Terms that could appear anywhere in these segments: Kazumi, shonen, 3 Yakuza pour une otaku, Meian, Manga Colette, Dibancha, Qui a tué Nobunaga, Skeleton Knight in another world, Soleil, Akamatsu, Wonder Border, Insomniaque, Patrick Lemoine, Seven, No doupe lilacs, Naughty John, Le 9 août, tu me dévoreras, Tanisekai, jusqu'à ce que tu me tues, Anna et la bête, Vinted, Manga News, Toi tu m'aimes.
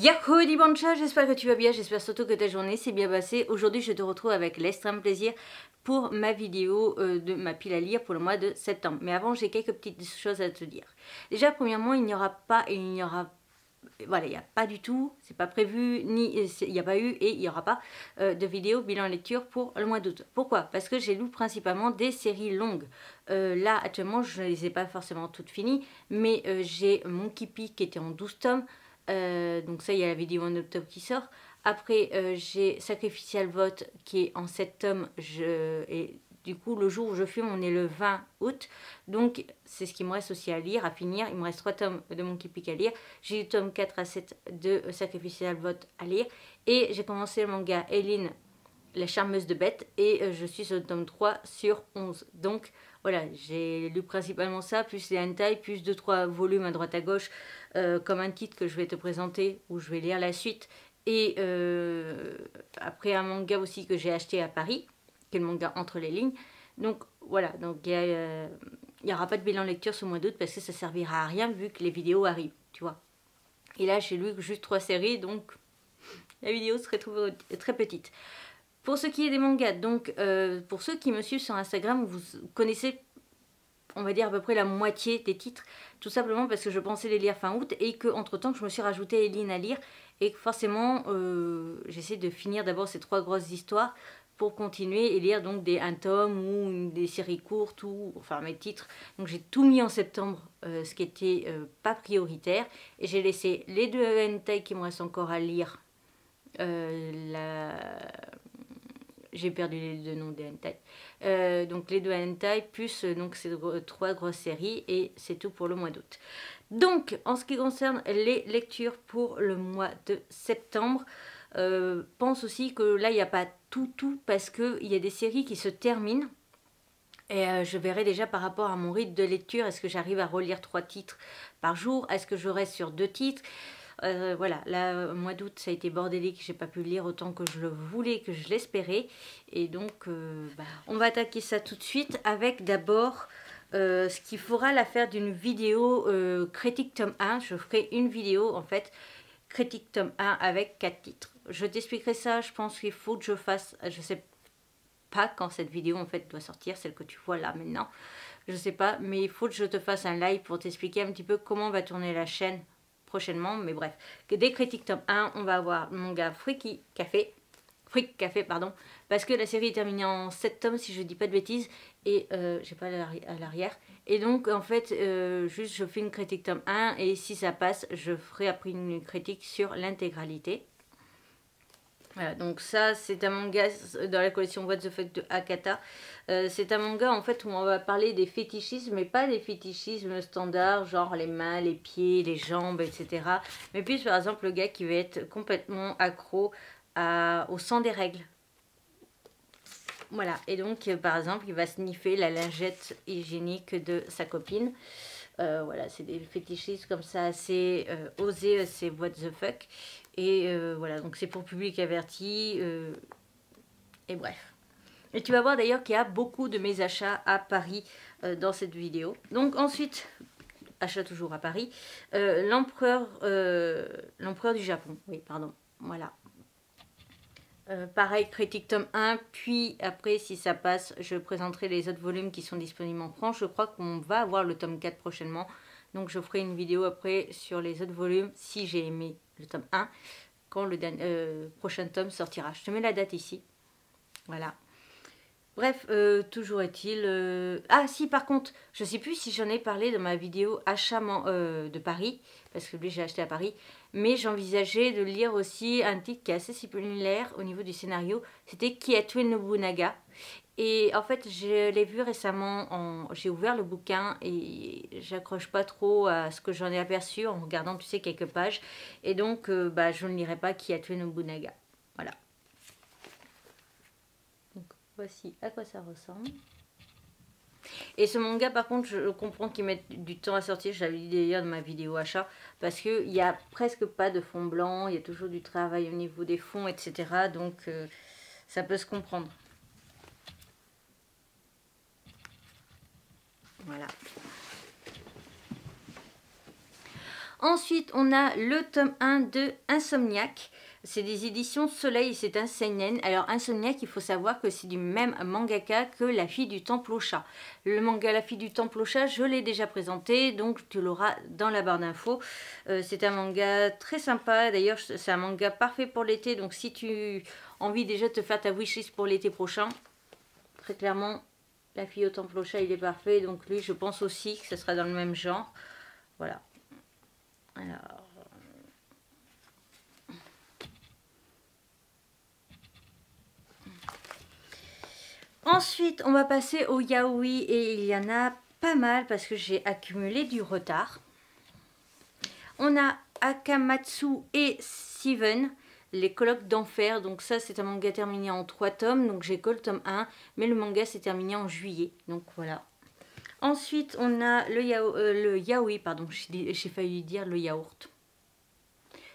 Yahoo Dibancha, j'espère que tu vas bien, j'espère surtout que ta journée s'est bien passée. Aujourd'hui je te retrouve avec l'extrême plaisir pour ma vidéo de ma pile à lire pour le mois de septembre. Mais avant j'ai quelques petites choses à te dire. Déjà premièrement il n'y a pas du tout, c'est pas prévu, ni il n'y a pas eu et il n'y aura pas de vidéo bilan lecture pour le mois d'août. Pourquoi? Parce que j'ai lu principalement des séries longues. Là actuellement je ne les ai pas forcément toutes finies, mais j'ai mon Kipi qui était en 12 tomes. Donc ça il y a la vidéo en octobre qui sort. Après j'ai Sacrificial Vote qui est en 7 tomes et du coup le jour où je filme on est le 20 août, donc c'est ce qui me reste aussi à lire, à finir. Il me reste 3 tomes de Monkey Pick à lire, j'ai du tome 4 à 7 de Sacrificial Vote à lire et j'ai commencé le manga Eileen la charmeuse de bête et je suis au tome 3/11, donc voilà, j'ai lu principalement ça, plus les hentai, plus 2-3 volumes à droite à gauche, comme un titre que je vais te présenter, où je vais lire la suite. Et après un manga aussi que j'ai acheté à Paris, qui est le manga Entre les lignes. Donc voilà, donc il n'y aura pas de bilan lecture ce mois d'août parce que ça servira à rien vu que les vidéos arrivent, tu vois. Et là j'ai lu juste 3 séries, donc la vidéo serait très petite. Pour ce qui est des mangas, donc pour ceux qui me suivent sur Instagram, vous connaissez, on va dire, à peu près la moitié des titres, tout simplement parce que je pensais les lire fin août et qu'entre temps, je me suis rajouté Eileen à lire et que forcément, j'essaie de finir d'abord ces 3 grosses histoires pour continuer et lire donc des un tome ou des séries courtes ou enfin mes titres. Donc j'ai tout mis en septembre, ce qui était pas prioritaire, et j'ai laissé les 2 hentai qui me restent encore à lire. J'ai perdu les 2 noms des hentai. Donc les 2 hentai plus donc ces 3 grosses séries, et c'est tout pour le mois d'août. Donc en ce qui concerne les lectures pour le mois de septembre, pense aussi que là il n'y a pas tout parce qu'il y a des séries qui se terminent. Et je verrai déjà par rapport à mon rythme de lecture, est-ce que j'arrive à relire 3 titres par jour, est-ce que je reste sur 2 titres. Voilà, là au mois d'août ça a été bordélique, j'ai pas pu lire autant que je le voulais, que je l'espérais, et donc on va attaquer ça tout de suite avec d'abord ce qui fera l'affaire d'une vidéo critique tome 1. Je ferai une vidéo en fait critique tome 1 avec 4 titres. Je t'expliquerai ça, je pense qu'il faut que je fasse, je sais pas quand cette vidéo en fait doit sortir, celle que tu vois là maintenant, je sais pas, mais il faut que je te fasse un live pour t'expliquer un petit peu comment va tourner la chaîne prochainement. Mais bref, des critiques tome 1, on va avoir mon gars Friki Café pardon, parce que la série est terminée en 7 tomes si je dis pas de bêtises, et j'ai pas à l'arrière, et donc en fait juste je fais une critique tome 1 et si ça passe je ferai après une critique sur l'intégralité. Voilà, donc ça c'est un manga dans la collection What the Fuck de Akata. C'est un manga en fait où on va parler des fétichismes, mais pas des fétichismes standards genre les mains, les pieds, les jambes, etc. Mais puis par exemple le gars qui va être complètement accro au sang des règles. Voilà, et donc par exemple il va sniffer la lingette hygiénique de sa copine. Voilà, c'est des fétichistes comme ça assez osés, c'est what the fuck. Et voilà, donc c'est pour public averti, et bref. Et tu vas voir d'ailleurs qu'il y a beaucoup de mes achats à Paris dans cette vidéo. Donc ensuite, achat toujours à Paris, l'empereur du Japon, oui pardon, voilà. Pareil, critique tome 1, puis après si ça passe je présenterai les autres volumes qui sont disponibles en France. Je crois qu'on va avoir le tome 4 prochainement, donc je ferai une vidéo après sur les autres volumes si j'ai aimé le tome 1 quand le prochain tome sortira. Je te mets la date ici, voilà. Bref, toujours est-il... Ah si, par contre, je ne sais plus si j'en ai parlé dans ma vidéo achat de Paris, parce que lui j'ai acheté à Paris, mais j'envisageais de lire aussi un titre qui est assez similaire au niveau du scénario, c'était Qui a tué Nobunaga. Et en fait, je l'ai vu récemment, j'ai ouvert le bouquin et j'accroche pas trop à ce que j'en ai aperçu en regardant, tu sais, quelques pages. Et donc, je ne lirai pas Qui a tué Nobunaga. Voilà. Voici à quoi ça ressemble. Et ce manga par contre je comprends qu'il mette du temps à sortir, j'avais dit d'ailleurs dans ma vidéo achat, parce qu'il n'y a presque pas de fond blanc, il y a toujours du travail au niveau des fonds, etc. Donc ça peut se comprendre. Voilà. Ensuite, on a le tome 1 de Insomniaque. C'est des éditions Soleil, c'est un seinen. Alors Insomniaque, il faut savoir que c'est du même mangaka que La fille du temple au chat. Le manga La fille du temple au chat, je l'ai déjà présenté, donc tu l'auras dans la barre d'infos. C'est un manga très sympa, d'ailleurs c'est un manga parfait pour l'été, donc si tu as envie déjà de te faire ta wishlist pour l'été prochain, très clairement, La fille au temple au chat, il est parfait, donc lui je pense aussi que ce sera dans le même genre. Voilà. Alors... ensuite, on va passer au yaoi et il y en a pas mal parce que j'ai accumulé du retard. On a Akamatsu et Seven, les colloques d'enfer. Donc ça, c'est un manga terminé en 3 tomes. Donc j'ai que le tome 1, mais le manga s'est terminé en juillet. Donc voilà. Ensuite, on a le yaoi, pardon, j'ai failli dire le yaourt.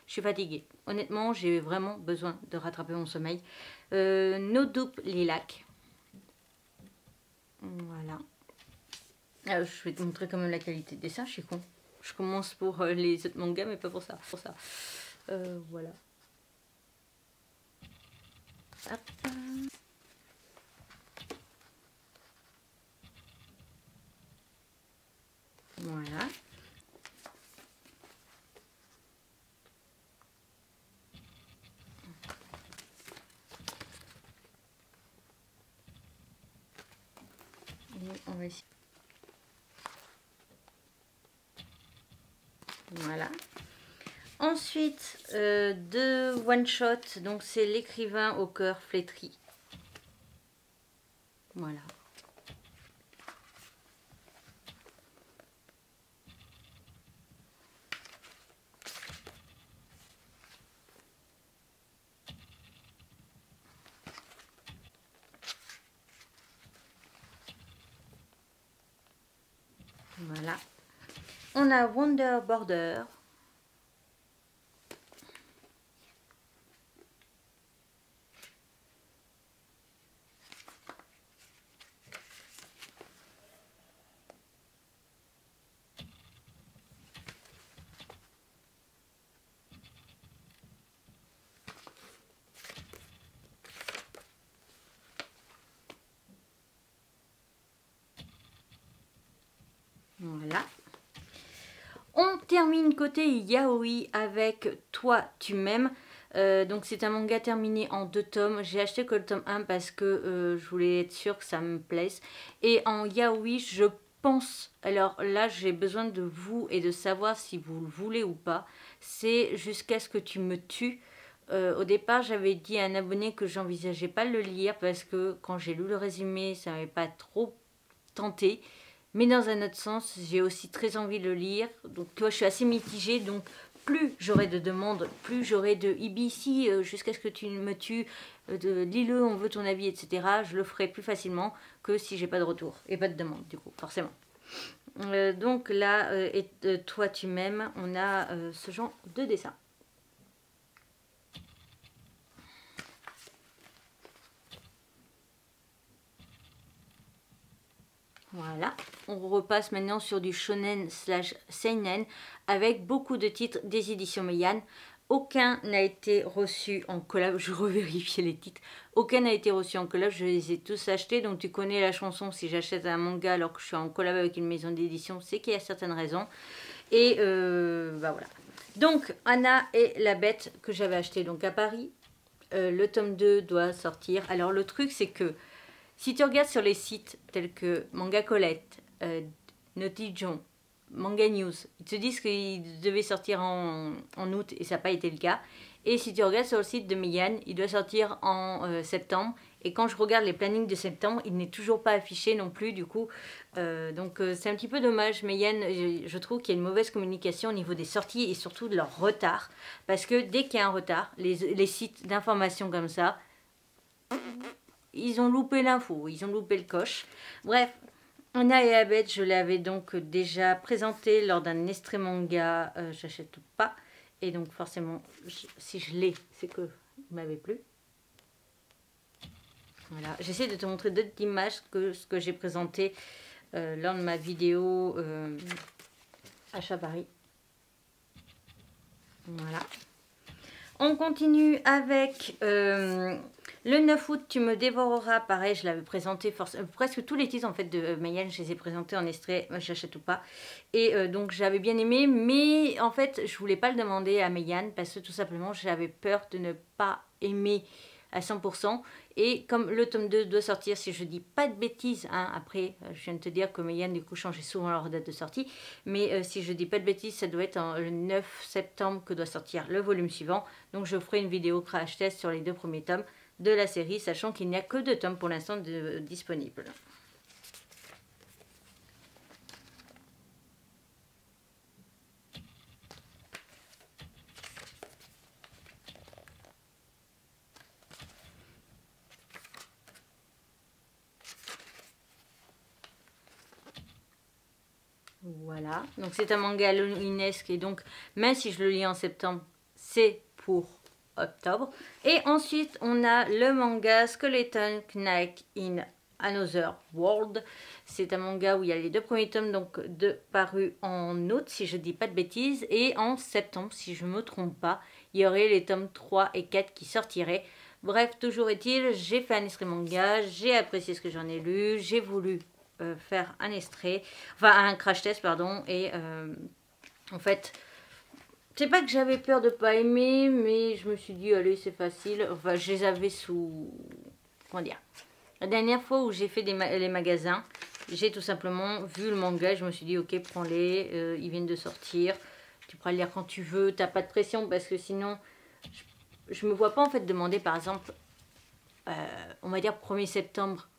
Je suis fatiguée. Honnêtement, j'ai vraiment besoin de rattraper mon sommeil. No doupe lilacs. Voilà. Alors, je vais te montrer quand même la qualité de dessin, je suis con. Je commence pour les autres mangas, mais pas pour ça. Pour ça. Voilà. Hop. Voilà. On va essayer. Voilà. Ensuite, deux one shot. Donc c'est l'écrivain au cœur flétri. Voilà. Voilà. On a Wonder Border. Voilà. On termine côté yaoi avec Toi tu m'aimes. Donc c'est un manga terminé en 2 tomes. J'ai acheté que le tome 1 parce que je voulais être sûre que ça me plaise. Et en yaoi je pense, alors là j'ai besoin de vous et de savoir si vous le voulez ou pas, c'est Jusqu'à ce que tu me tues. Au départ j'avais dit à un abonné que j'envisageais pas de le lire parce que quand j'ai lu le résumé ça m'avait pas trop tenté. Mais dans un autre sens, j'ai aussi très envie de le lire. Donc tu vois, je suis assez mitigée. Donc plus j'aurai de demandes, plus j'aurai de IBC, Jusqu'à ce que tu me tues, dis-le, on veut ton avis, etc. Je le ferai plus facilement que si j'ai pas de retour et pas de demande, du coup, forcément. Donc là, Toi tu m'aimes, on a ce genre de dessin. Voilà, on repasse maintenant sur du shonen slash seinen avec beaucoup de titres des éditions Meian. Aucun n'a été reçu en collab, je revérifiais les titres. Aucun n'a été reçu en collab, je les ai tous achetés. Donc tu connais la chanson, si j'achète un manga alors que je suis en collab avec une maison d'édition, c'est qu'il y a certaines raisons. Et bah voilà. Donc Anna et la bête que j'avais acheté donc à Paris. Le tome 2 doit sortir. Alors le truc c'est que si tu regardes sur les sites tels que Manga Colette, Naughty John, Manga News, ils te disent qu'ils devaient sortir en août et ça n'a pas été le cas. Et si tu regardes sur le site de Meian, il doit sortir en septembre. Et quand je regarde les plannings de septembre, il n'est toujours pas affiché non plus du coup. Donc c'est un petit peu dommage. Meian, je trouve qu'il y a une mauvaise communication au niveau des sorties et surtout de leur retard. Parce que dès qu'il y a un retard, les sites d'information comme ça... ils ont loupé l'info, ils ont loupé le coche. Bref, Anna et la bête, je l'avais donc déjà présenté lors d'un extrait manga, j'achète ou pas. Et donc forcément, si je l'ai, c'est que il m'avait plu. Voilà, j'essaie de te montrer d'autres images que ce que j'ai présenté lors de ma vidéo achat Paris. Voilà. On continue avec Le 9 août, tu me dévoreras. Pareil, je l'avais présenté presque tous les titres en fait, de Meian. Je les ai présentés en extrait, j'achète ou pas. Et donc j'avais bien aimé, mais en fait je voulais pas le demander à Meian parce que tout simplement j'avais peur de ne pas aimer à 100%. Et comme le tome 2 doit sortir, si je dis pas de bêtises, hein, après je viens de te dire que Meian du coup changeait souvent leur date de sortie, mais si je dis pas de bêtises, ça doit être le 9 septembre que doit sortir le volume suivant. Donc je ferai une vidéo crash test sur les deux premiers tomes de la série, sachant qu'il n'y a que 2 tomes pour l'instant disponibles. Voilà, donc c'est un manga halloweenesque et donc même si je le lis en septembre, c'est pour octobre. Et ensuite on a le manga Skeleton Knight in another world. C'est un manga où il y a les 2 premiers tomes donc parus en août si je dis pas de bêtises, et en septembre si je me trompe pas il y aurait les tomes 3 et 4 qui sortiraient. Bref, toujours est-il, j'ai fait un extrait manga, j'ai apprécié ce que j'en ai lu, j'ai voulu faire un extrait, enfin un crash test pardon, et en fait c'est pas que j'avais peur de pas aimer, mais je me suis dit allez c'est facile. Enfin je les avais sous, comment dire, la dernière fois où j'ai fait les magasins, j'ai tout simplement vu le manga, je me suis dit ok prends-les, ils viennent de sortir, tu pourras le lire quand tu veux, t'as pas de pression, parce que sinon je me vois pas en fait demander par exemple on va dire 1er septembre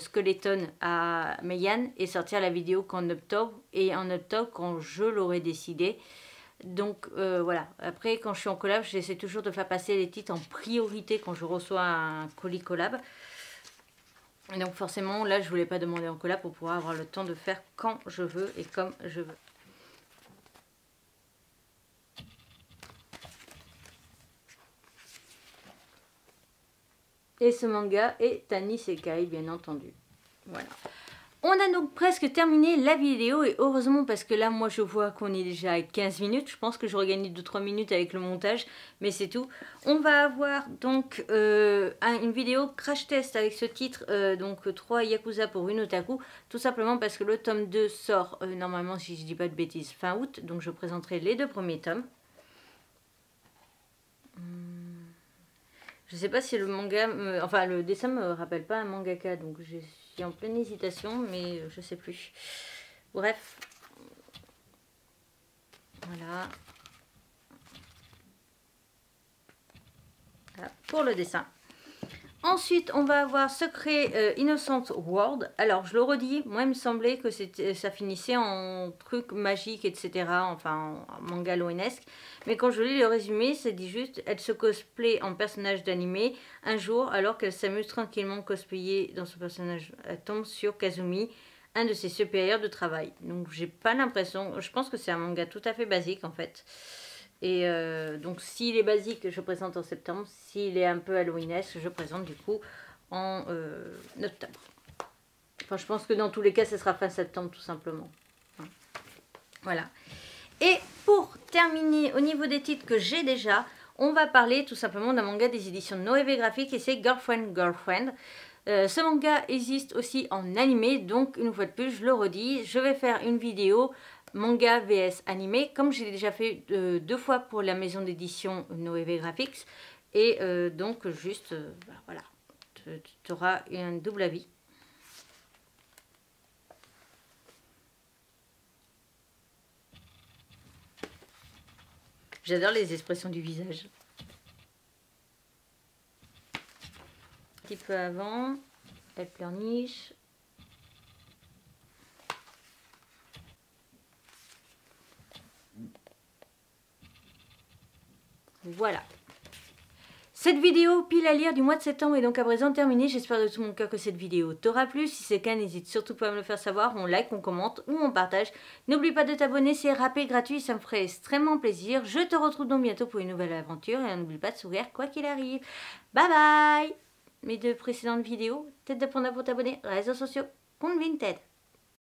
Skeleton à Meian et sortir la vidéo qu'en octobre, et en octobre quand je l'aurais décidé. Donc voilà, après quand je suis en collab, j'essaie toujours de faire passer les titres en priorité quand je reçois un colis collab. Et donc forcément là je voulais pas demander en collab pour pouvoir avoir le temps de faire quand je veux et comme je veux. Et ce manga est Tanisekai bien entendu. Voilà. On a donc presque terminé la vidéo, et heureusement parce que là moi je vois qu'on est déjà à 15 minutes. Je pense que j'aurais gagné 2-3 minutes avec le montage, mais c'est tout. On va avoir donc une vidéo crash test avec ce titre, donc 3 Yakuza pour une otaku, tout simplement parce que le tome 2 sort normalement si je dis pas de bêtises fin août, donc je présenterai les 2 premiers tomes. Je sais pas si le manga, enfin le dessin me rappelle pas un mangaka, donc je suis en pleine hésitation, mais je sais plus. Bref. Voilà. Voilà pour le dessin. Ensuite, on va avoir Secret Innocent World. Alors, je le redis, moi il me semblait que ça finissait en truc magique, etc. Enfin, en manga loinesque. Mais quand je lis le résumé, ça dit juste, elle se cosplay en personnage d'animé. Un jour, alors qu'elle s'amuse tranquillement cosplayée dans son personnage, elle tombe sur Kazumi, un de ses supérieurs de travail. Donc, j'ai pas l'impression, je pense que c'est un manga tout à fait basique en fait. Et donc s'il est basique, je présente en septembre. S'il est un peu halloweenesque, je présente du coup en octobre. Enfin, je pense que dans tous les cas, ce sera fin septembre tout simplement. Voilà. Et pour terminer, au niveau des titres que j'ai déjà, on va parler tout simplement d'un manga des éditions de Noévé Graphique, et c'est Girlfriend, Girlfriend. Ce manga existe aussi en animé, donc une fois de plus, je le redis, je vais faire une vidéo manga vs animé, comme j'ai déjà fait 2 fois pour la maison d'édition Noévé Graphics, et donc juste voilà, tu auras un double avis. J'adore les expressions du visage. Un petit peu avant, elle pleurniche. Voilà. Cette vidéo pile à lire du mois de septembre est donc à présent terminée. J'espère de tout mon cœur que cette vidéo t'aura plu. Si c'est le cas, n'hésite surtout pas à me le faire savoir. On like, on commente ou on partage. N'oublie pas de t'abonner, c'est râpé gratuit, ça me ferait extrêmement plaisir. Je te retrouve donc bientôt pour une nouvelle aventure, et n'oublie pas de sourire quoi qu'il arrive. Bye bye. Mes 2 précédentes vidéos, tête de panda pour t'abonner, réseaux sociaux, compte Vinted.